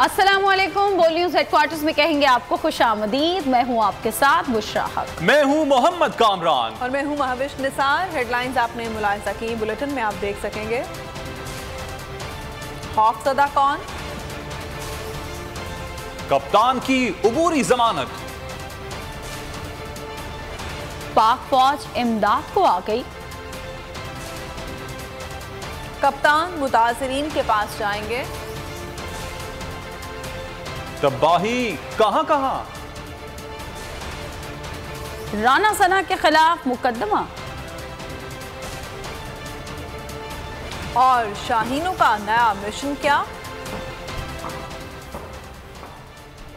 अस्सलामुअलैकुम। बोल news headquarters में कहेंगे आपको खुश आमदीद। मैं हूँ आपके साथ बुशरा हक, मैं हूँ मोहम्मद कामरान और मैं हूँ महविश निसार। हेडलाइंस आपने मुलाहिजा की, बुलेटिन में आप देख सकेंगे। खौफजदा कौन? कप्तान की उबूरी जमानत। पाक फौज इमदाद को आ गई। कप्तान मुतासरीन के पास जाएंगे। तबाही कहां कहां? राना सना के खिलाफ मुकदमा और शाहीनों का नया मिशन क्या।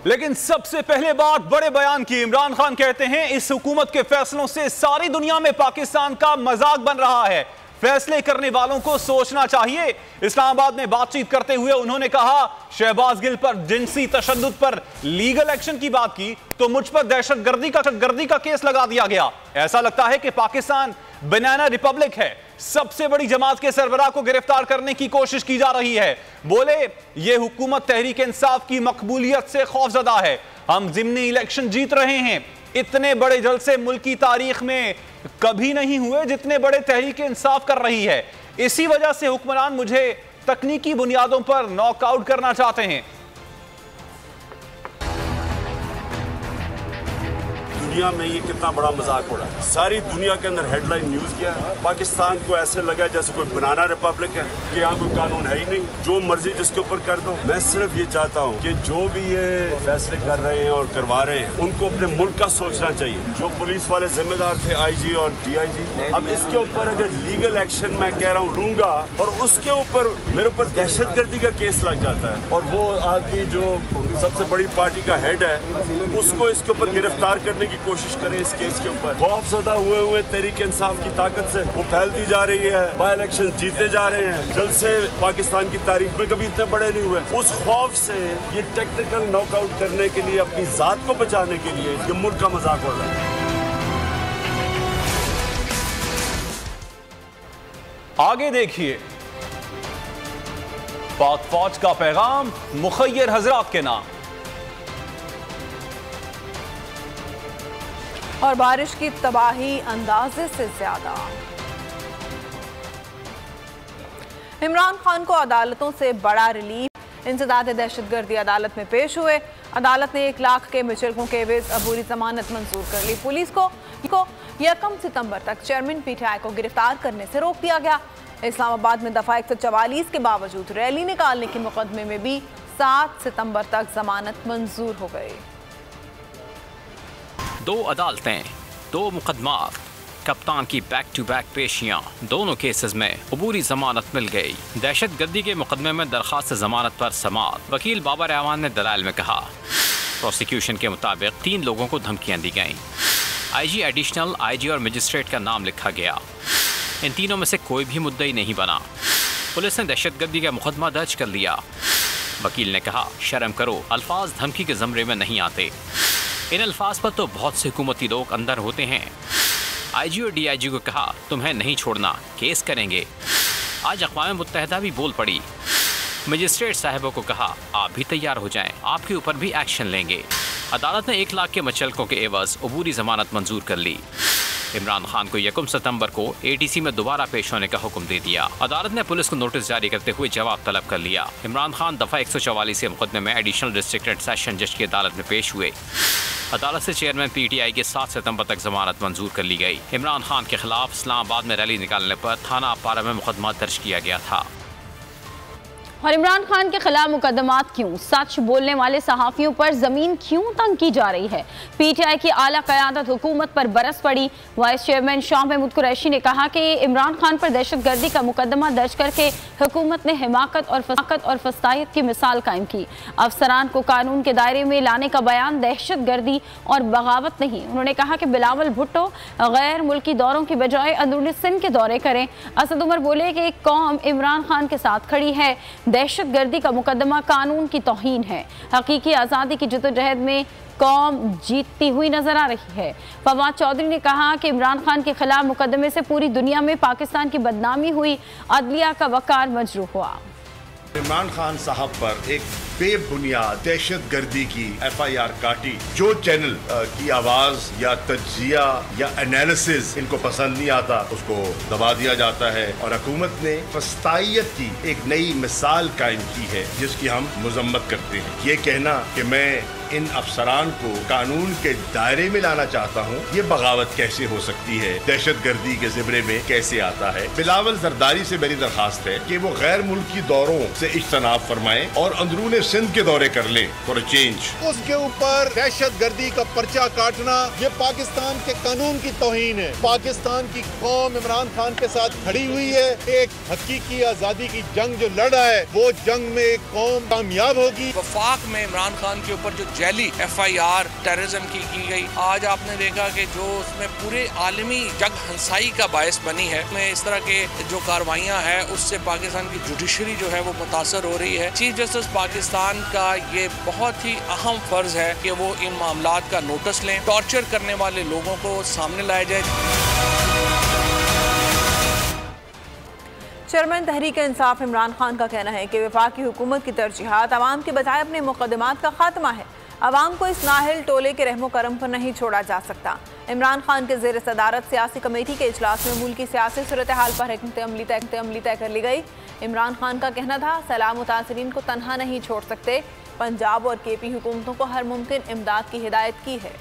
लेकिन सबसे पहले बात बड़े बयान की। इमरान खान कहते हैं इस हुकूमत के फैसलों से सारी दुनिया में पाकिस्तान का मजाक बन रहा है, फैसले करने वालों को सोचना चाहिए। इस्लामाबाद में बातचीत करते हुए उन्होंने कहा शहबाज गिल पर जिनसी तशद्दुद पर लीगल एक्शन की बात की तो मुझ पर दहशतगर्दी का केस लगा दिया गया। ऐसा लगता है कि पाकिस्तान बनाना रिपब्लिक है, सबसे बड़ी जमात के सरबराह को गिरफ्तार करने की कोशिश की जा रही है। बोले ये हुकूमत तहरीक इंसाफ की मकबूलियत से खौफजदा है, हम जिमनी इलेक्शन जीत रहे हैं, इतने बड़े जलसे मुल्क की तारीख में कभी नहीं हुए जितने बड़े तहरीक इंसाफ कर रही है, इसी वजह से हुक्मरान मुझे तकनीकी बुनियादों पर नॉकआउट करना चाहते हैं। दुनिया में ये कितना बड़ा मजाक हो रहा है, सारी दुनिया के अंदर हेडलाइन न्यूज क्या है। पाकिस्तान को ऐसे लगा जैसे कोई बनाना रिपब्लिक है कि यहाँ कोई कानून है ही नहीं, जो मर्जी जिसके ऊपर कर दो। मैं सिर्फ ये चाहता हूँ कि जो भी ये फैसले कर रहे हैं और करवा रहे हैं उनको अपने मुल्क का सोचना चाहिए। जो पुलिस वाले जिम्मेदार थे IG और DIG, अब इसके ऊपर अगर लीगल एक्शन मैं कह रहा हूँ लूंगा और उसके ऊपर मेरे ऊपर दहशत गर्दी का केस लग जाता है और वो आज की जो सबसे बड़ी पार्टी का हेड है उसको इसके ऊपर गिरफ्तार करने की कोशिश करें। इस केस के ऊपर खौफजदा हुए तहरीक इंसाफ की ताकत से वो फैलती जा रही है, बाई इलेक्शन जीते जा रहे हैं, जलसे पाकिस्तान की तारीख में कभी इतने बड़े नहीं हुए। उस खौफ से ये टेक्निकल नॉकआउट करने के लिए, अपनी जात को बचाने के लिए ये मुल्क का मजाक हो रहा है। आगे देखिए, पाक फौज का पैगाम मुखय्यर हजरात के नाम। और बारिश की तबाही अंदाजे से ज्यादा। इमरान खान को अदालतों से बड़ा रिलीफ। इंसदाद दहशतगर्दी अदालत में पेश हुए। अदालत ने 1 लाख के मुचलकों के एवज अबूरी जमानत मंजूर कर ली। पुलिस को 1 सितंबर तक चेयरमैन PTI को गिरफ्तार करने से रोक दिया गया। इस्लामाबाद में दफा 144 के बावजूद रैली निकालने के मुकदमे में भी 7 सितंबर तक जमानत मंजूर हो गई। 2 अदालतें, 2 मुकदमात, कप्तान की बैक टू बैक पेशियाँ, दोनों केसेस में अबूरी जमानत मिल गई। दहशत गर्दी के मुकदमे में दरख्वास्त जमानत पर समाअत। वकील बाबर अवान ने दलाल में कहा प्रोसिक्यूशन के मुताबिक 3 लोगों को धमकियाँ दी गईं। IG, एडिशनल IG और मजिस्ट्रेट का नाम लिखा गया। इन तीनों में से कोई भी मुद्दई नहीं बना। पुलिस ने दहशत गर्दी का मुकदमा दर्ज कर लिया। वकील ने कहा शर्म करो, अल्फाज धमकी के ज़मरे में नहीं आते, इन अल्फाज पर तो बहुत से हुकूमती लोग अंदर होते हैं। IG और DIG को कहा तुम्हें नहीं छोड़ना, केस करेंगे। आज अक़वाम मुत्तहदा भी बोल पड़ी। मजिस्ट्रेट साहबों को कहा आप भी तैयार हो जाएं, आपके ऊपर भी एक्शन लेंगे। अदालत ने 1 लाख के मचलकों के एवज अबूरी जमानत मंजूर कर ली। इमरान खान को 1 सितंबर को ADC में दोबारा पेश होने का हुक्म दे दिया। अदालत ने पुलिस को नोटिस जारी करते हुए जवाब तलब कर लिया। इमरान खान दफा 144 के मुकदमे में एडिशनल डिस्ट्रिक्ट सेशन जज की अदालत में पेश हुए। अदालत से चेयरमैन PTI के 7 सितंबर तक जमानत मंजूर कर ली गई। इमरान खान के खिलाफ इस्लामाबाद में रैली निकालने पर थाना पारा में मुकदमा दर्ज किया गया था। और इमरान खान के खिलाफ मुकदमात क्यों? सच बोलने वाले सहाफ़ियों पर ज़मीन क्यों तंग की जा रही है? PTI की आला क़यादत हुकूमत पर बरस पड़ी। वाइस चेयरमैन शाह महमूद कुरैशी ने कहा कि इमरान खान पर दहशतगर्दी का मुकदमा दर्ज करके हुकूमत ने हिमाकत और फसायत की मिसाल कायम की। अफसरान को कानून के दायरे में लाने का बयान दहशतगर्दी और बगावत नहीं। उन्होंने कहा कि बिलावल भुट्टो गैर मुल्की दौरों के बजाय अंदरूनी सिंध के दौरे करें। असद उमर बोले कि कौम इमरान खान के साथ खड़ी है, दहशतगर्दी का मुकदमा कानून की तौहीन है, हकीकी आज़ादी की जद्दोजहद में कौम जीतती हुई नजर आ रही है। फवाद चौधरी ने कहा कि इमरान खान के खिलाफ मुकदमे से पूरी दुनिया में पाकिस्तान की बदनामी हुई, अदलिया का वकार मजरूह हुआ। इमरान खान साहब पर एक बेबुनियाद दहशत गर्दी की FIR काटी। जो चैनल की आवाज़ या तज्जिया या एनालिसिस इनको पसंद नहीं आता उसको दबा दिया जाता है और हुकूमत ने फस्तायत की एक नई मिसाल कायम की है जिसकी हम मजम्मत करते हैं। ये कहना कि मैं इन अफसरान को कानून के दायरे में लाना चाहता हूँ, ये बगावत कैसे हो सकती है, दहशत गर्दी के ज़िम्मे में कैसे आता है। बिलावल जरदारी से मेरी दरखास्त है कि वो गैर मुल्की दौरों से इज्तनाब फरमाएं और अंदरून सिंध के दौरे कर लें फॉर अ चेंज। उसके ऊपर दहशत गर्दी का पर्चा काटना ये पाकिस्तान के कानून की तौहीन है। पाकिस्तान की कौम इमरान खान के साथ खड़ी हुई है। एक हकीकी आज़ादी की जंग जो लड़ रहा है वो जंग में कौम कामयाब होगी। वफाक में इमरान खान के ऊपर जो जैली FIR टेररिज्म की गई, आज आपने देखा कि जो उसमें पूरे आलमी जग हंसाई का बायस बनी है। में इस तरह के जो कार्रवाइयाँ हैं उससे पाकिस्तान की जुडिशरी जो है वो मुतासर हो रही है। चीफ जस्टिस पाकिस्तान का ये बहुत ही अहम फर्ज है कि वो इन मामलों का नोटिस लें, टॉर्चर करने वाले लोगों को सामने लाया जाए। चेयरमैन तहरीक इंसाफ इमरान खान का कहना है कि वफाकी हुकूमत की तरजीहात आवाम के बजाय अपने मुकदमात का खात्मा है। आवाम को इस नाहिल टोले के रहमो करम पर नहीं छोड़ा जा सकता। इमरान खान के ज़ेर सदारत सियासी कमेटी के इजलास में मुल्क की सियासी सूरत हाल पर हकमत अमली तय कर ली गई। इमरान खान का कहना था सलाम मुतासरीन को तनहा नहीं छोड़ सकते, पंजाब और KP हुकूमतों को हर मुमकिन इमदाद की हिदायत की है।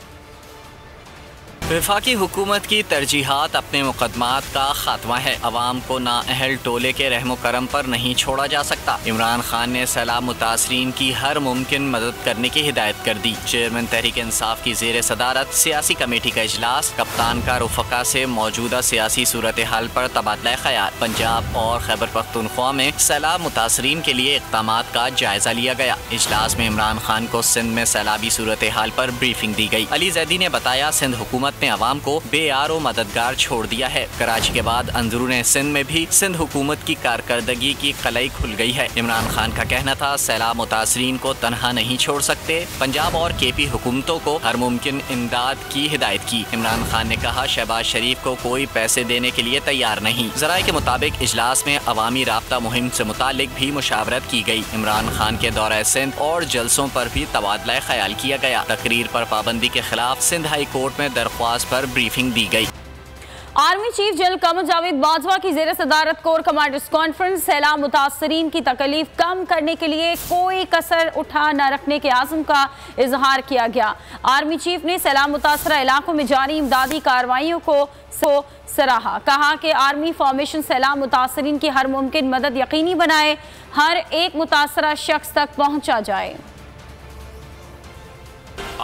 वफाकी हुकूमत की तरजीहात अपने मुकदमात का खात्मा है, अवाम को नाअहल टोले के रहमो करम पर नहीं छोड़ा जा सकता। इमरान खान ने सलाम मुतासरीन की हर मुमकिन मदद करने की हिदायत कर दी। चेयरमैन तहरीक इंसाफ की ज़ेर सदारत सियासी कमेटी का इजलास, कप्तान का रुफका से मौजूदा सियासी सूरत हाल पर तबादला ख्याल, पंजाब और खैबर पख्तूनख्वा में सैलाब मुतासरीन के लिए इक़दामात का जायजा लिया गया। इजलास में इमरान खान को सिंध में सैलाबी सूरत हाल पर ब्रीफिंग दी गई। अली जैदी ने बताया सिंध हुकूमत ने आवाम को बेआरो मददगार छोड़ दिया है। कराची के बाद अंदरूने सिंध में भी सिंध हुकूमत की कारकर्दगी की कलई खुल गई है। इमरान खान का कहना था सैलाब मुतासरीन को तनहा नहीं छोड़ सकते, पंजाब और KP हुकूमतों को हर मुमकिन इमदाद की हिदायत की। इमरान खान ने कहा शहबाज शरीफ को कोई पैसे देने के लिए तैयार नहीं। जराये के मुताबिक इजलास में अवामी राब्ता मुहिम से मुतालिक भी मुशावरत की गई। इमरान खान के दौरे सिंध और जलसों पर भी तबादला ख्याल किया गया। तकरीर पर पाबंदी के खिलाफ सिंध हाई कोर्ट में दरख्वास्त पर ब्रीफिंग दी गई। Army chief general Qamar Javed Bajwa की ज़ेर सदारत कोर कमांडर्स कॉन्फ्रेंस, सैलाब मुतासरीन की तकलीफ कम करने के लिए कोई कसर उठा न रखने के आज़म का इजहार किया गया। आर्मी चीफ ने सैलाब मुतासरा इलाकों में जारी इमदादी कार्रवाइयों को सराहा, कहा कि आर्मी फॉर्मेशन सैलाब मुतासरीन की हर मुमकिन मदद यकीनी बनाए, हर एक मुतासरा शख्स तक पहुँचा जाए।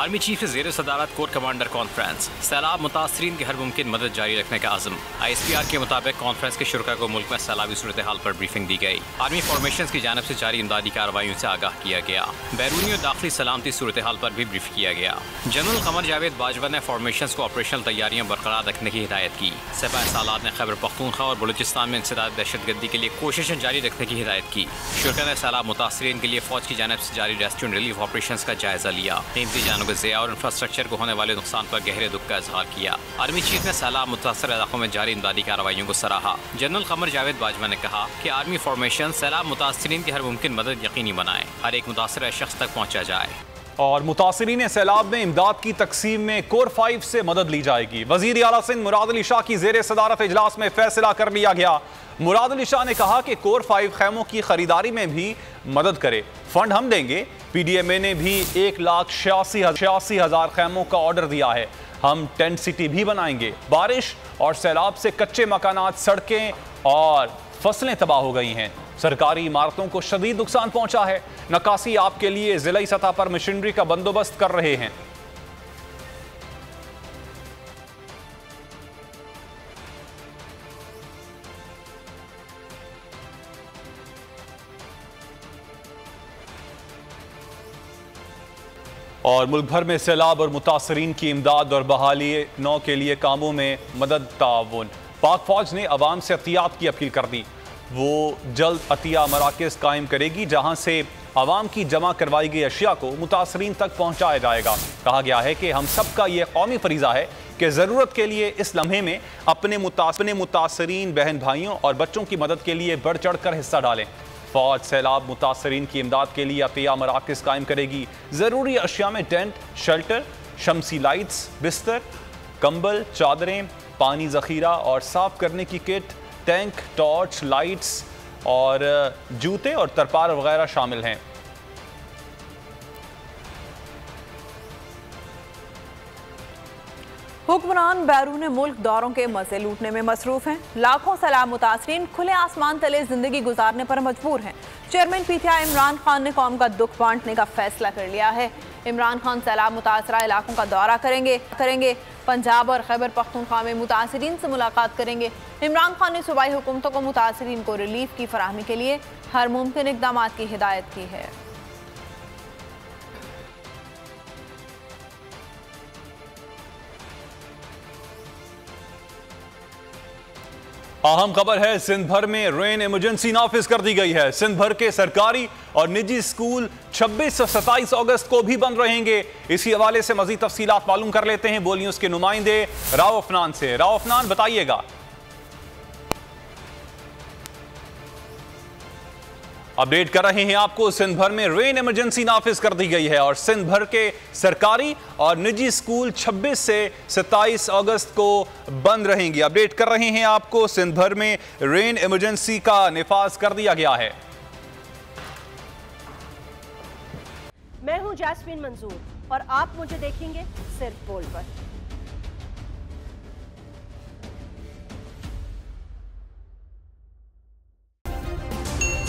आर्मी चीफ ज़ेर सदारत कोर कमांडर कॉन्फ्रेंस, सैलाब मुतासरीन की हर मुमकिन मदद जारी रखने का आज़म। ISPR के मुताबिक कॉन्फ्रेंस के शुरका को मुल्क में सैलाबी सूरत हाल पर ब्रीफिंग दी गई। आर्मी फॉर्मेशन की जानब से जारी इमदादी कार्रवाइयों से आगाह किया गया। बैरूनी और दाखिली सलामती सूरत हाल पर भी ब्रीफ किया गया। जनरल कमर जावेद बाजवा ने फॉर्मेशन को ऑपरेशनल तैयारियाँ बरकरार रखने की हिदायत की। सिपाही सालार ने खैबर पख्तूनख्वा और बलूचिस्तान में इंसदाद दहशतगर्दी के लिए कोशिशें जारी रखने की हिदायत की। शुरका ने सैलाब मुतासरीन के लिए फौज की जानब से जारी रेस्क्यू एंड रिलीफ ऑपरेशन का जायजा लिया। और इंफ्रास्ट्रक्चर को होने वाले नुकसान पर गहरे दुख का इजहार किया। आर्मी चीफ ने सैलाब मुतासर इलाकों में जारी इमदादी कार्रवाइयों को सराहा। जनरल कमर जावेद बाजवा ने कहा कि आर्मी फॉर्मेशन सैलाब मुतासरीन की हर मुमकिन मदद यकीनी बनाए, हर एक मुतासर शख्स तक पहुँचा जाए और मुतासरीन सैलाब में इमदाद की तकसीम में कोर 5 से मदद ली जाएगी। वजीर आला सिंध मुराद अली शाह की ज़ेर सदारत इजलास में फैसला कर लिया गया। मुराद अली शाह ने कहा कि कोर 5 खैमों की खरीदारी में भी मदद करे, फंड हम देंगे। PDMA ने भी 1,86,000 खैमों का ऑर्डर दिया है। हम टेंट सिटी भी बनाएंगे। बारिश और सैलाब से कच्चे मकानात, सड़कें और फसलें तबाह हो गई हैं। सरकारी इमारतों को शदीद नुकसान पहुंचा है। नक्काशी आपके लिए जिलाई सतह पर मशीनरी का बंदोबस्त कर रहे हैं। और मुल्क भर में सैलाब और मुतासरीन की इमदाद और बहाली नौ के लिए कामों में मदद ताउन। पाक फौज ने अवाम से अहतियात की अपील कर दी। वो जल्द अतिया मराकज़ कायम करेगी जहां से अवाम की जमा करवाई गई अशिया को मुतासरीन तक पहुंचाया जाएगा। कहा गया है कि हम सब का ये कौमी फरीज़ा है कि ज़रूरत के लिए इस लम्हे में अपने मुतासरीन बहन भाइयों और बच्चों की मदद के लिए बढ़ चढ़ कर हिस्सा डालें। फौज सैलाब मुतासरीन की इमदाद के लिए अतिया मराकज़ कायम करेगी। ज़रूरी अशिया में टेंट, शेल्टर, शमसी लाइट्स, बिस्तर, कंबल, चादरें, पानी ज़खीरा और साफ़ करने की किट, टैंक, टॉर्च, लाइट्स और जूते और तरपाल वगैरह शामिल हैं। हुक्मरान बैरून मुल्क दौरों के मजे लूटने में मसरूफ हैं। लाखों सैलाब मुतासरीन खुले आसमान तले जिंदगी गुजारने पर मजबूर हैं। चेयरमैन पीटीआई इमरान खान ने कौम का दुख बांटने का फैसला कर लिया है। इमरान खान सैलाब मुतासरा इलाकों का दौरा करेंगे। पंजाब और खैबर पख्तूनख्वा में मुतासरीन से मुलाकात करेंगे। इमरान खान ने सूबाई हुकूमतों को मुतासरीन को रिलीफ की फराहमी के लिए हर मुमकिन इकदाम की हिदायत की है। अहम खबर है, सिंध भर में रेन इमरजेंसी नाफिज कर दी गई है। सिंध भर के सरकारी और निजी स्कूल 26 और 27 अगस्त को भी बंद रहेंगे। इसी हवाले से मजीद तफसीलात मालूम कर लेते हैं बोल न्यूज के नुमाइंदे राव अफनान से। राव अफनान बताइएगा, अपडेट कर रहे हैं आपको, सिंध भर में रेन इमरजेंसी नाफिज कर दी गई है और सिंध भर के सरकारी और निजी स्कूल 26 से 27 अगस्त को बंद रहेंगी। अपडेट कर रहे हैं आपको, सिंध भर में रेन इमरजेंसी का निफाज कर दिया गया है। मैं हूं जास्मीन मंजूर और आप मुझे देखेंगे सिर्फ बोल पर।